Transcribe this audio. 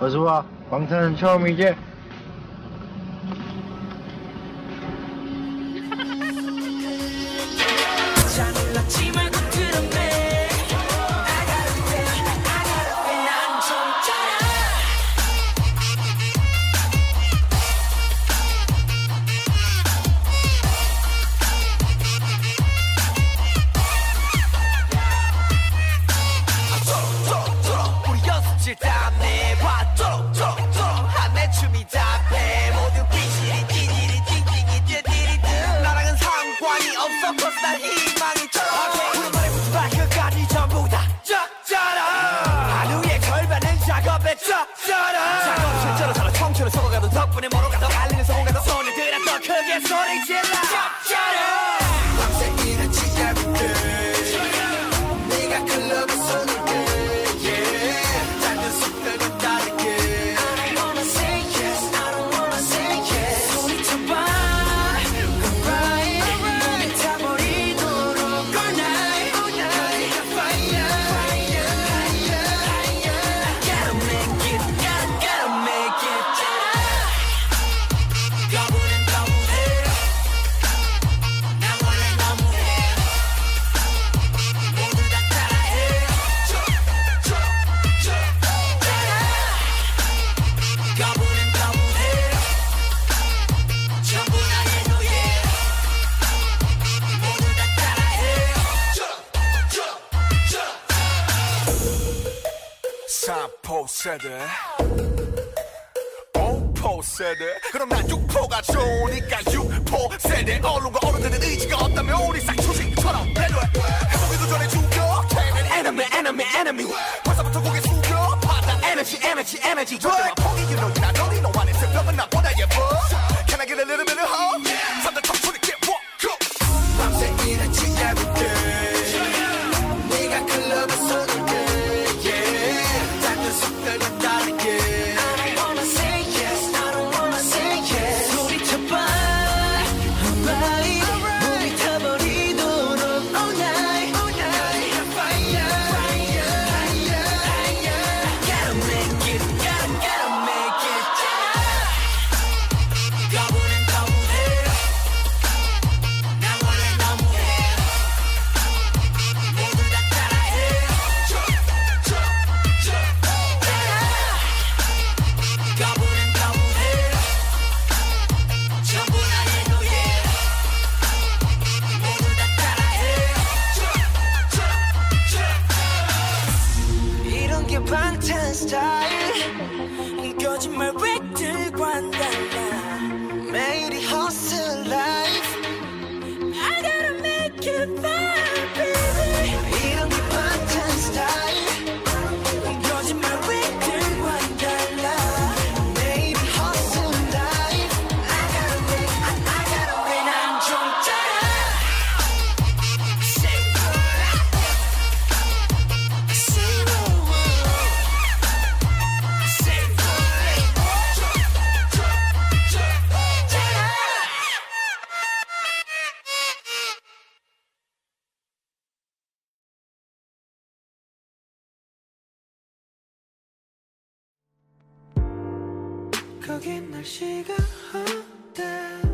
여수아, 방탄은 처음이지? 그럼 난 6포가 좋으니까 6포세대 언론과 어른들은 의지가 없다면 우리 쌍초식처럼 배려해. 해보기도 전에 죽여. Enemy 벌써부터 고개 숙여 받아 에너지 절대만 포기 너희 나 너희 너와는 새벽은 나보다 예뻐. Can I get a little bit of hope? 3대 청춘이 get walk up 밤새 일하지 않을게 네가 클럽에서 놀게 작은 속들은 다르게 거긴 날씨가 어때?